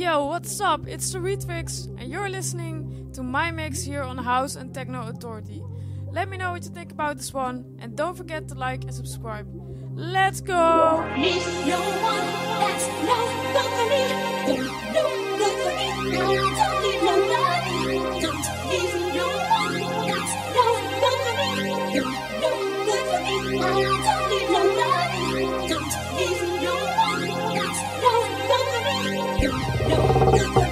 Yo, what's up? It's the ReTriX and you're listening to my mix here on House and Techno Authority. Let me know what you think about this one and don't forget to like and subscribe. Let's go! Need no one, that's no one for me. Don't no one for me. No, don't need nobody. Don't need no one, that's no one for me. Don't no one for me. Don't need nobody. Don't need no one, that's no one for me. No one for me.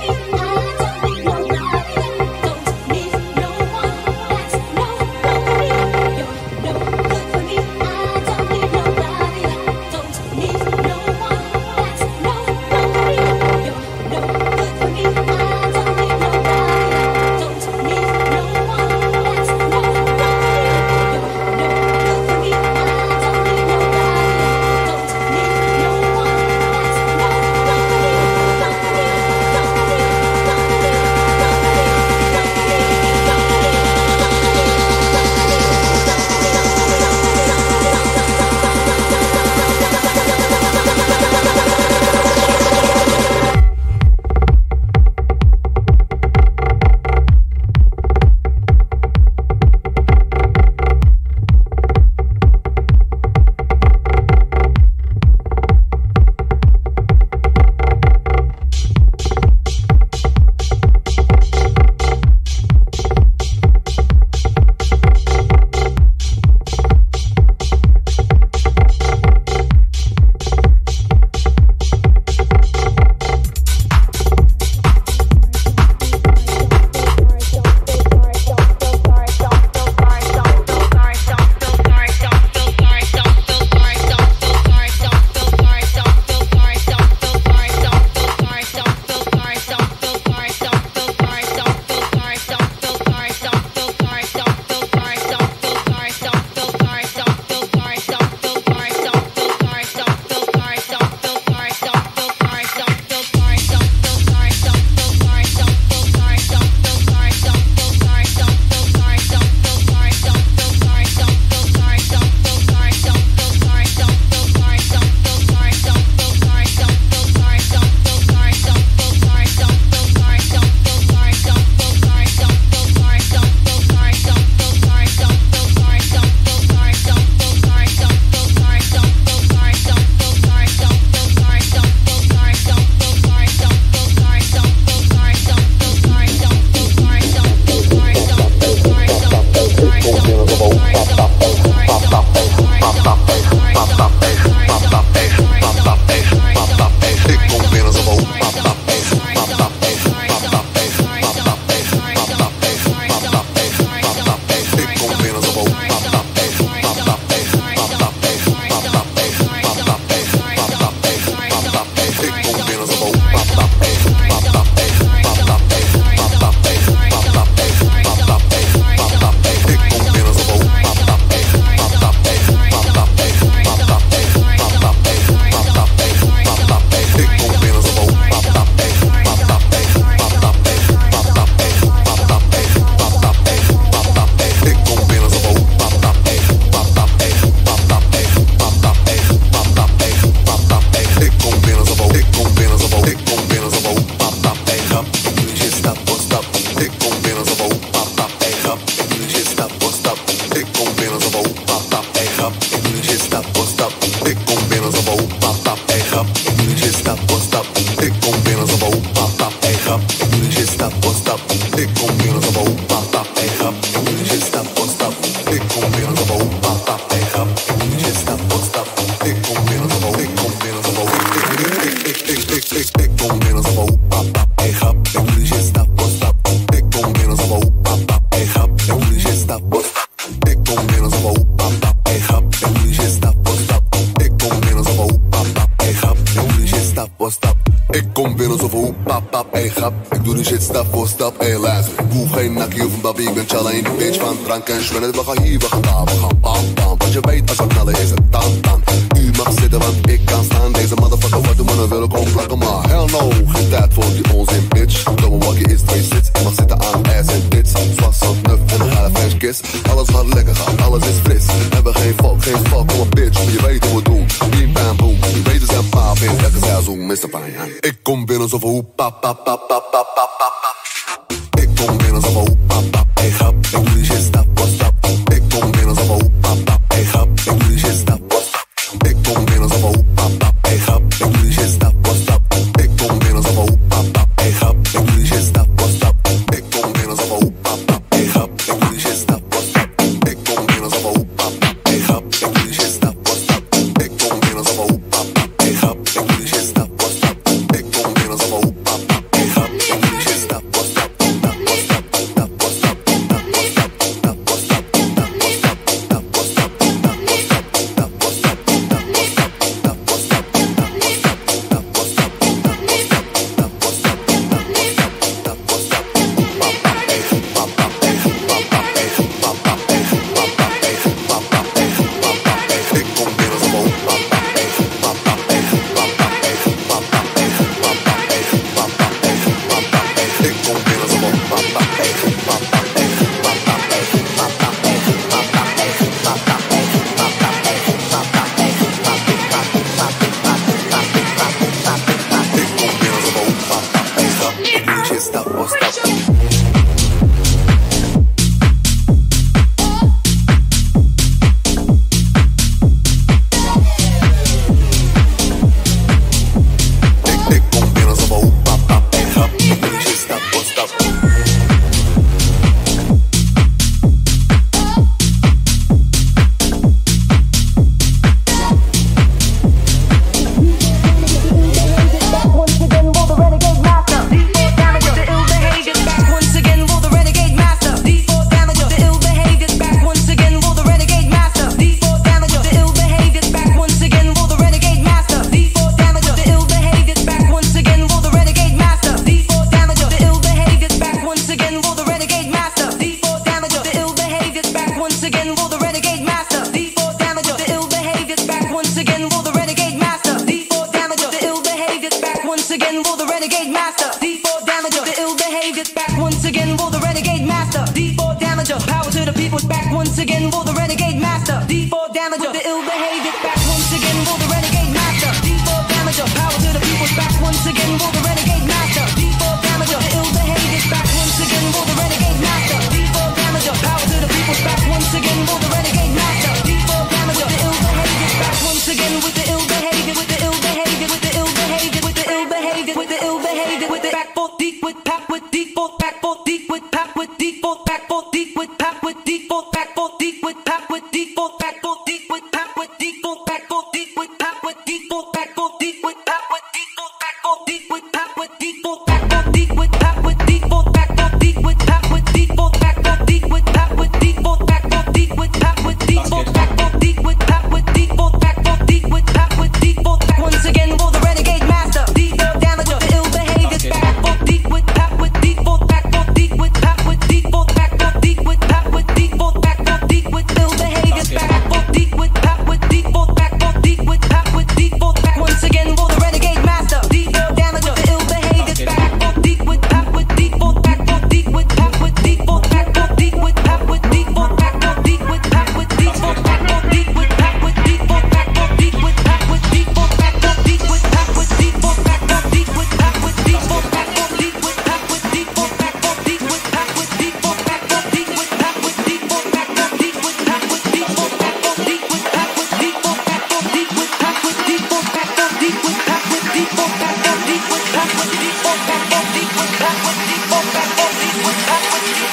Mr. Fine. e con Venus of a pa pa pa pa pa pa pa pa. E con Venus of a pa pa pa hop, e tu dici sta posta. E con Venus of a pa pa pa hop, e tu dici sta posta. E con Venus of a pa pa pa hop, e tu dici sta posta. E con Venus of a pa pa pa hop, e tu dici sta posta. E con Venus of a pa pa pa hop, e tu dici sta posta. E con Venus of a pa pa pa hop, e tu dici sta posta. E con Venus of a pa pa pa hop, e tu dici sta posta. Renegade master, default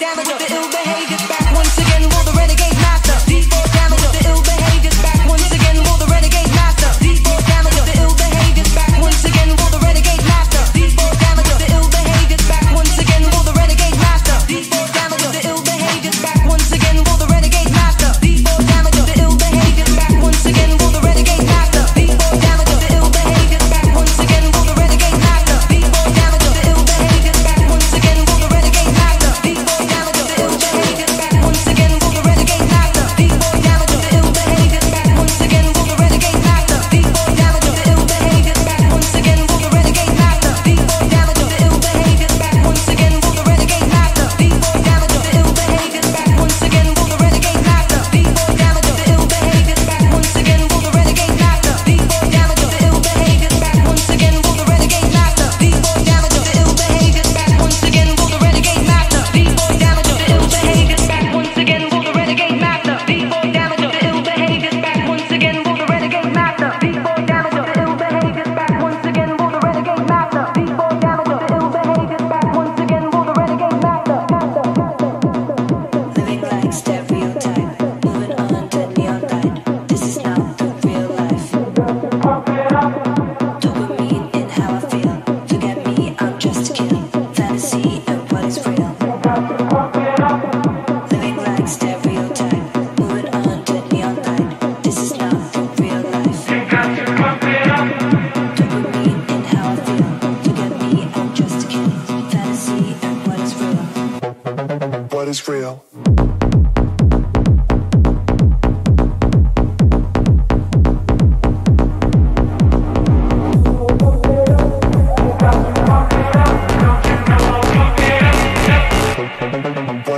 damage of the ill behavior.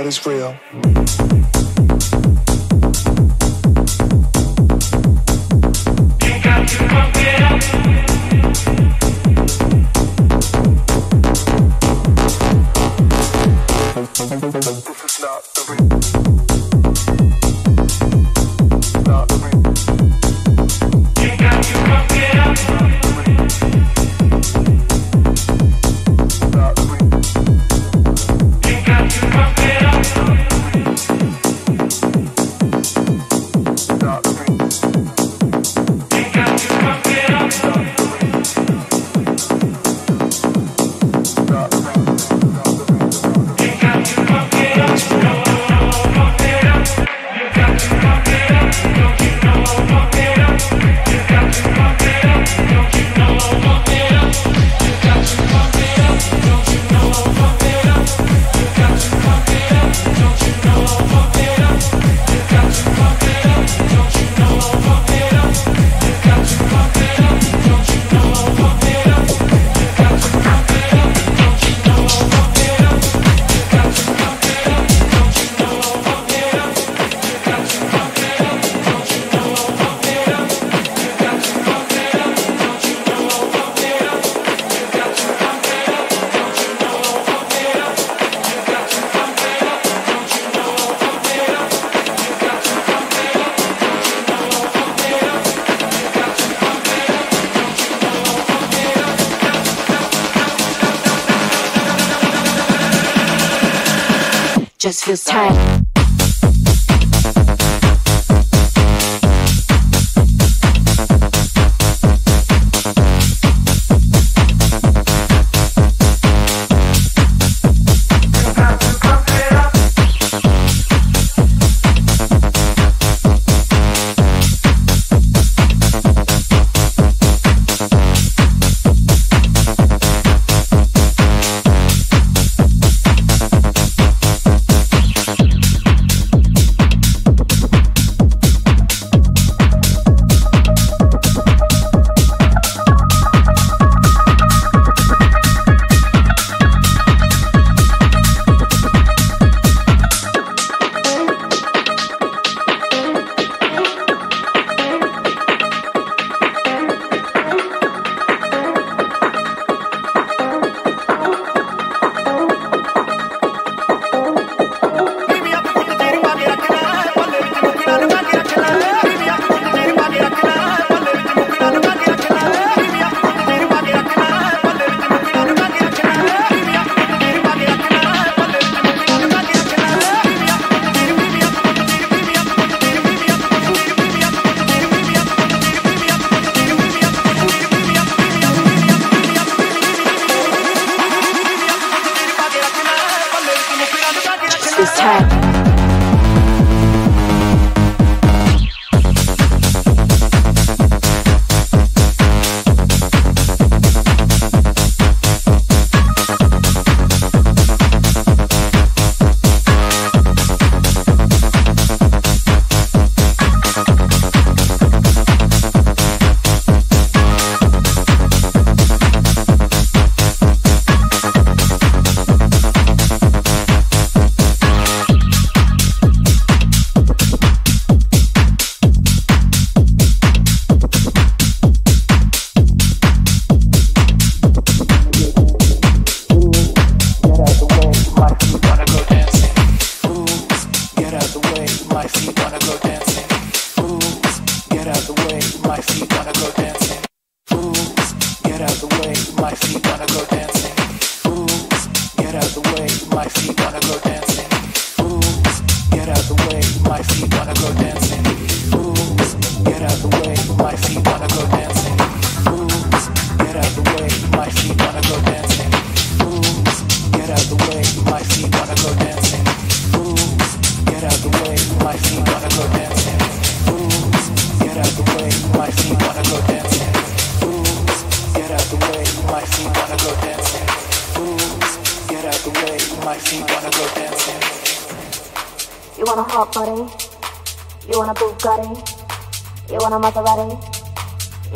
God is real. Just feels tight.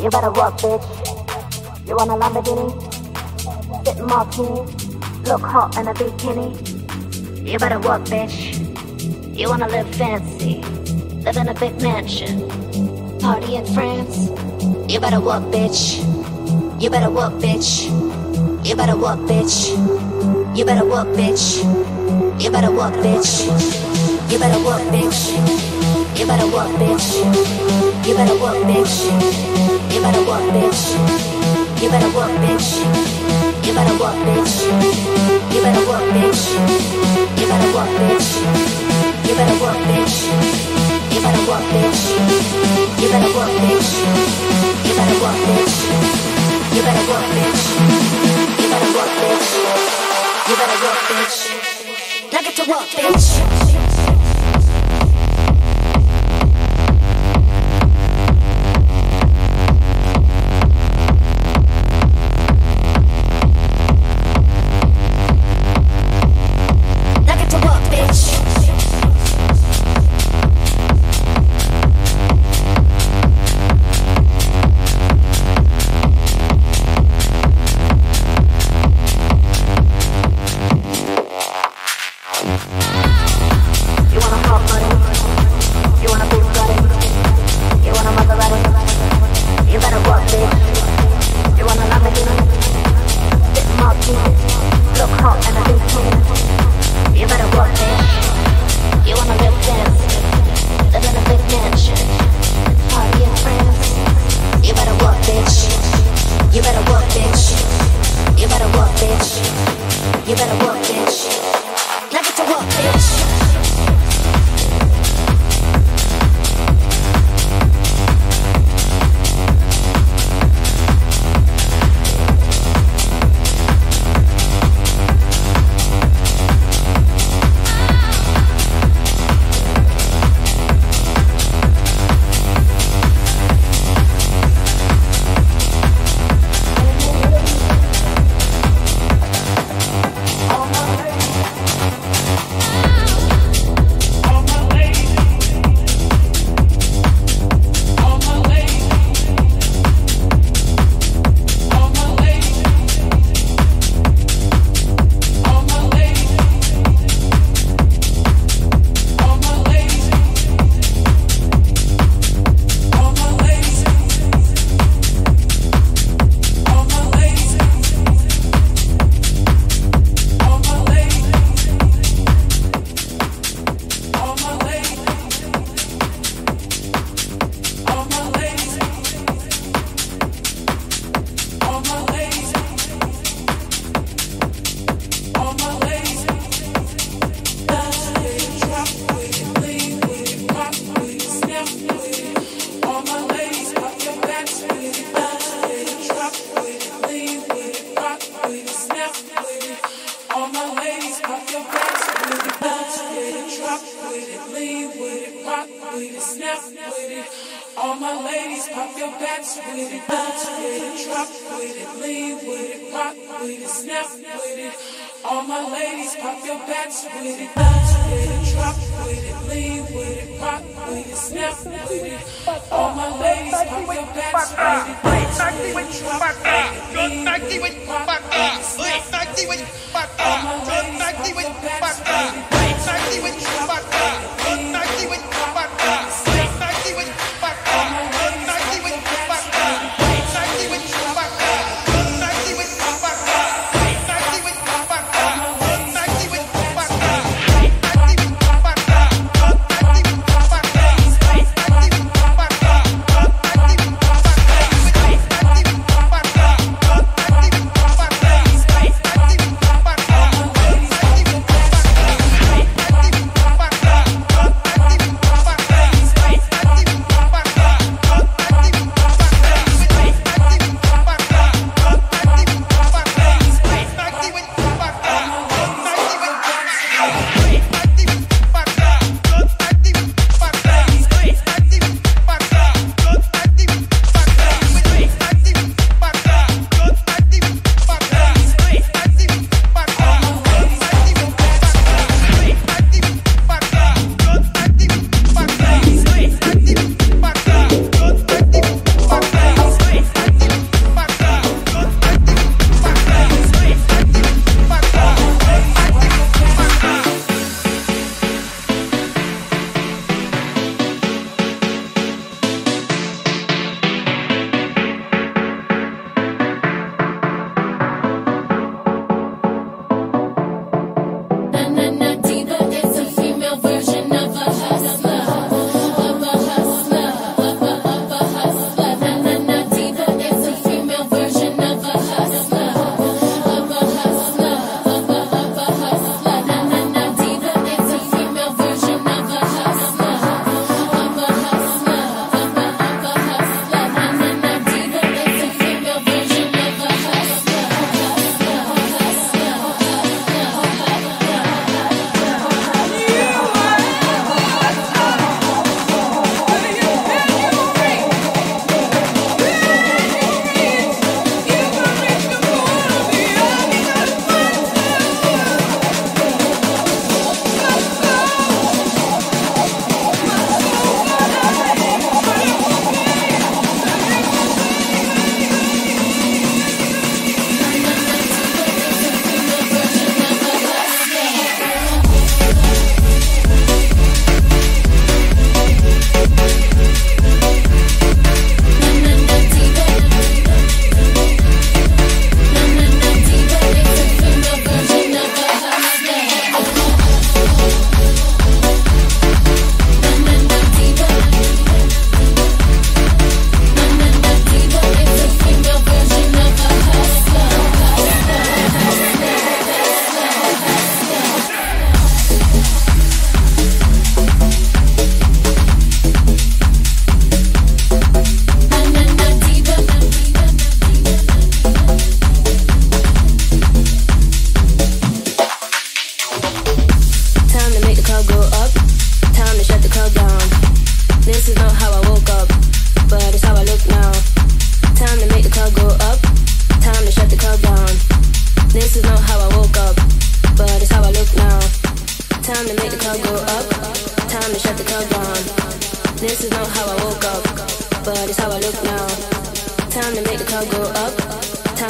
You better walk, bitch. You want a Lamborghini? Bit martini. Look hot in a bikini. You better work, bitch. You wanna live fancy, live in a big mansion, party in France. You better work, bitch. You better work, bitch. You better work, bitch. You better work, bitch. You better work, bitch. You better work, bitch. You better work, bitch. You better work, bitch. You better work, bitch. You better work, bitch. You better work, bitch. You better work, bitch. You better work, bitch. You better work, bitch. You better work, bitch. You better work, bitch. You better work, bitch. You better work, bitch. You better work, bitch. You better work, bitch. Now get to work, bitch.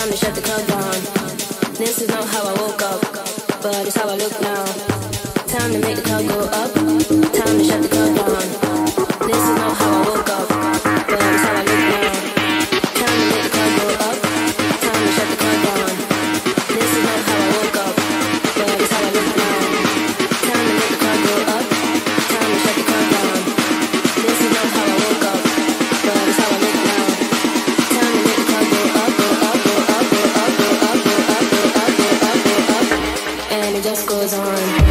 time to shut the club down. This is not how I woke up, but it's how I look now. Time to make the club go up. Time to shut the club down. This is not how I woke up, but it's how I look now. Time to make the club go up. Time to shut the club down. This is not how I woke up, but it's how I look now. Time to make the club go up. Time to shut the club down. This is not how I woke up, but it's how I look now. Time to make the club go up. And it just goes on.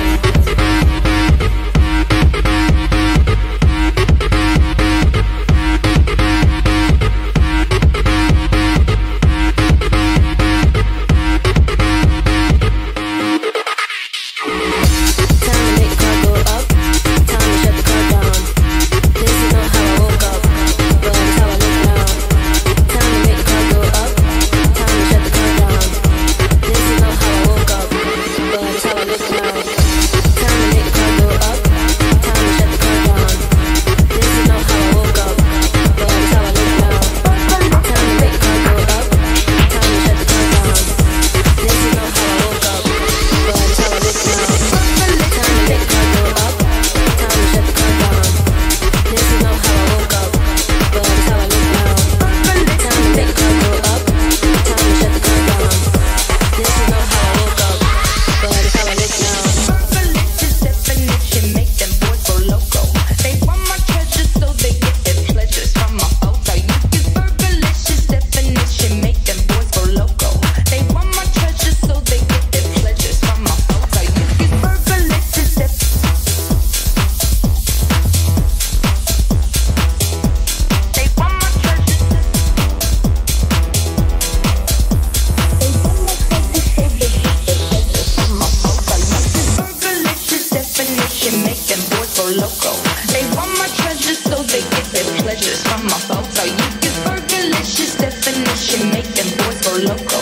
Make them go loco.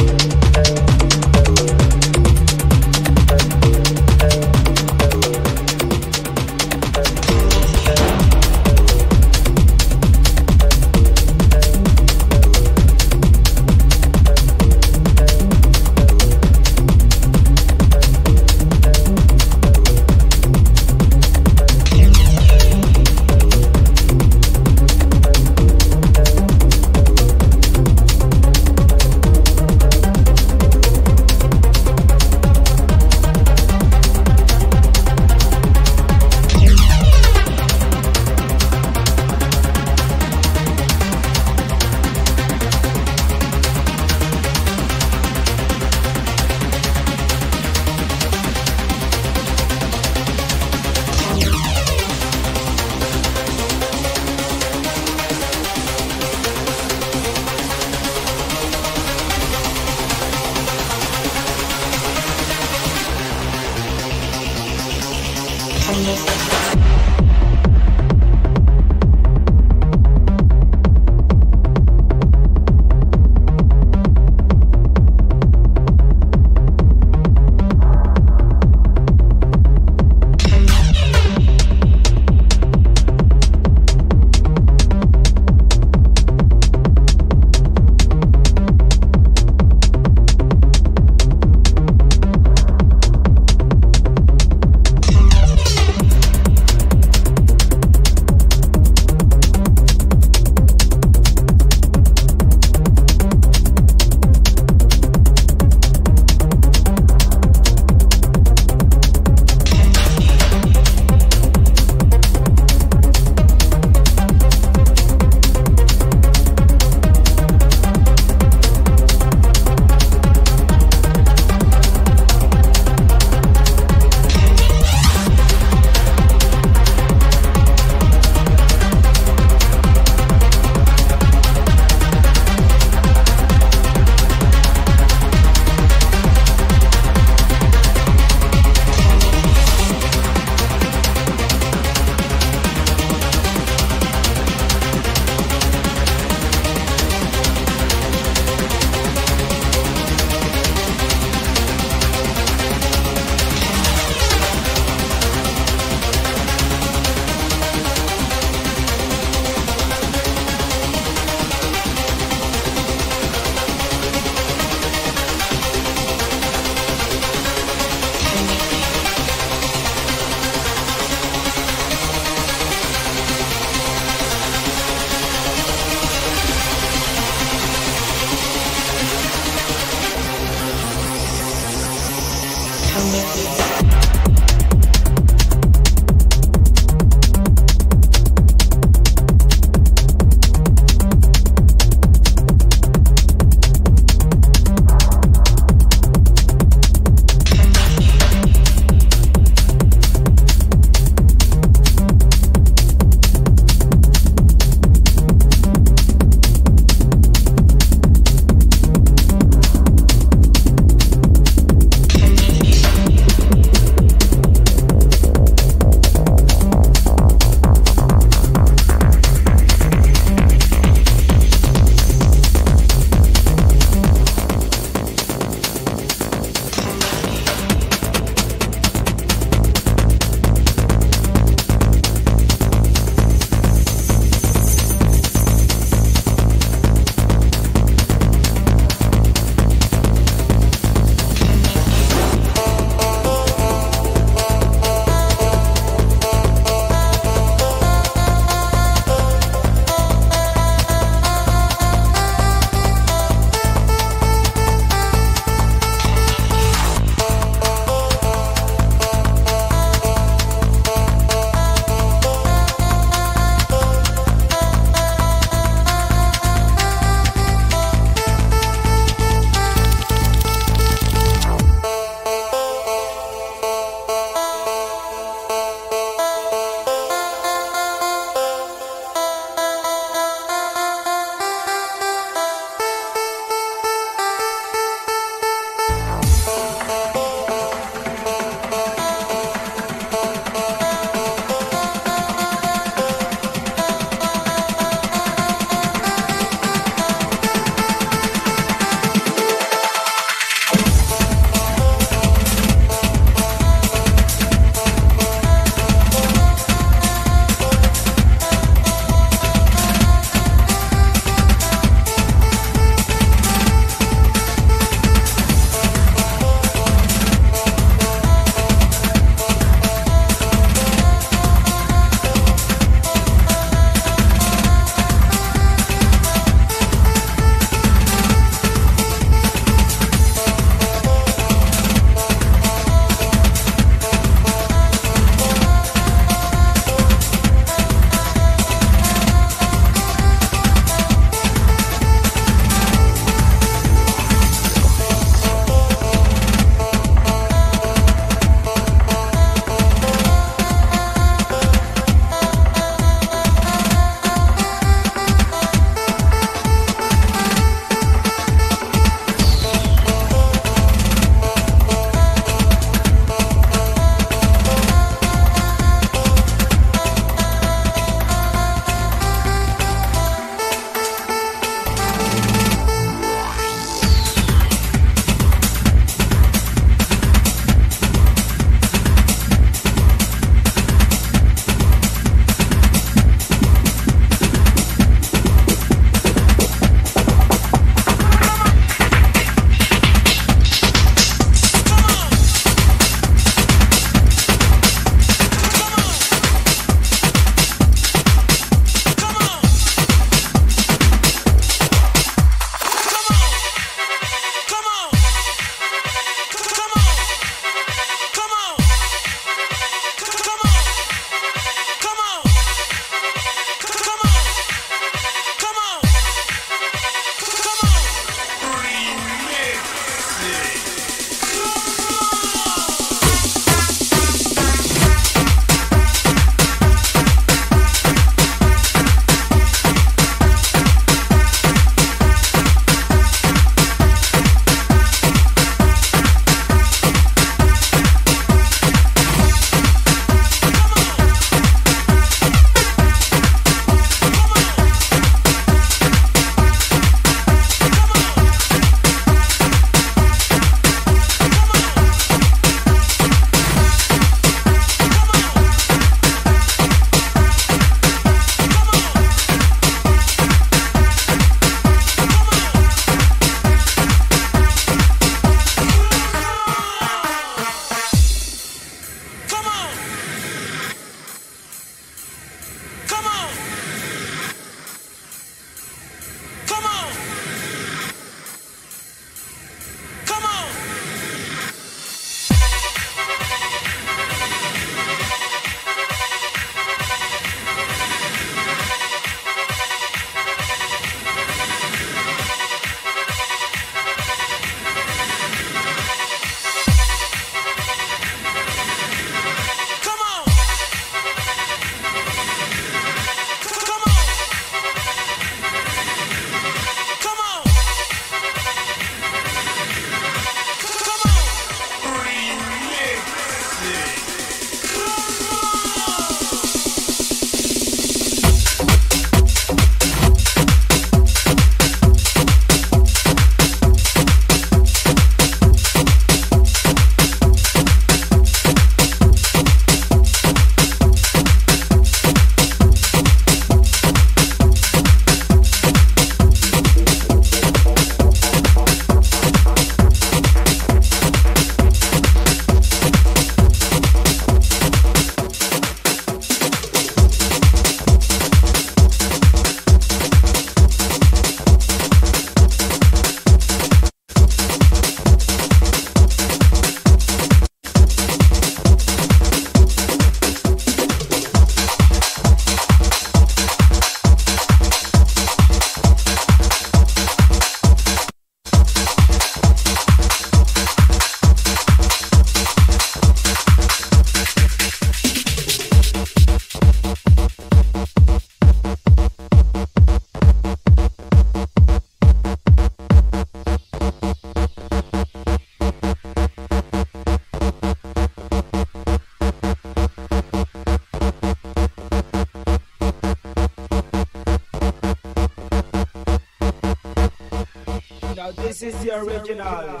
This is the original.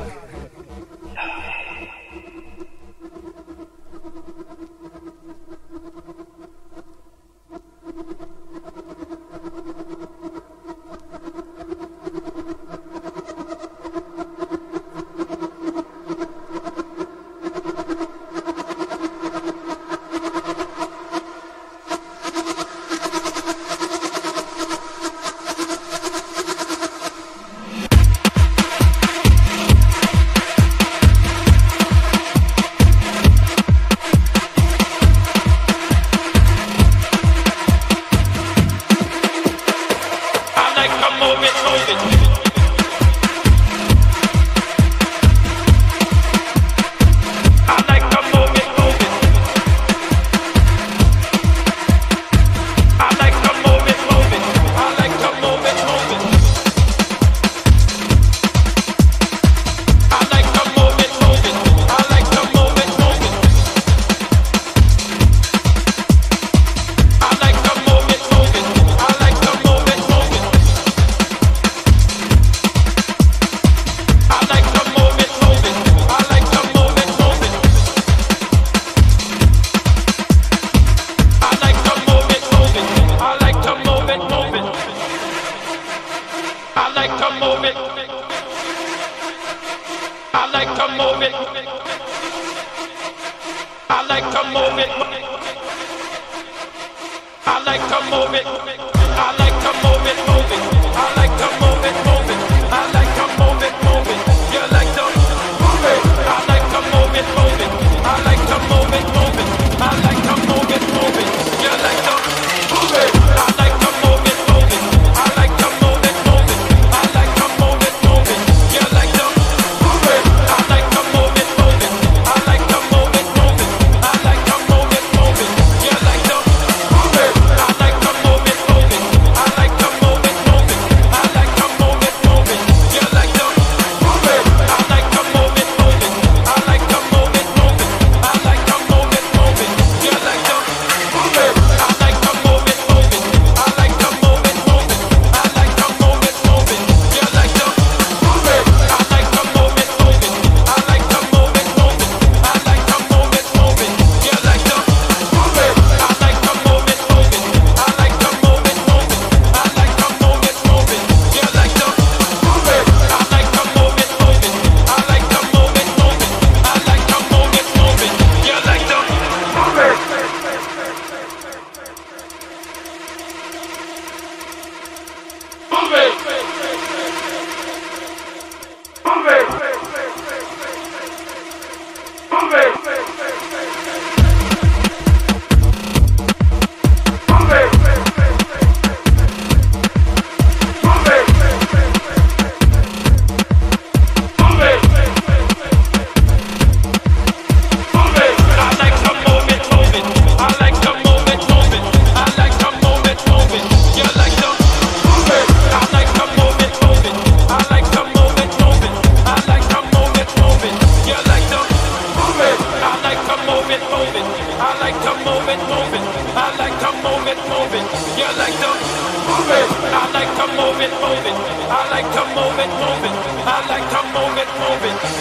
I like to move it, move it.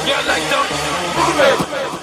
You like to move it.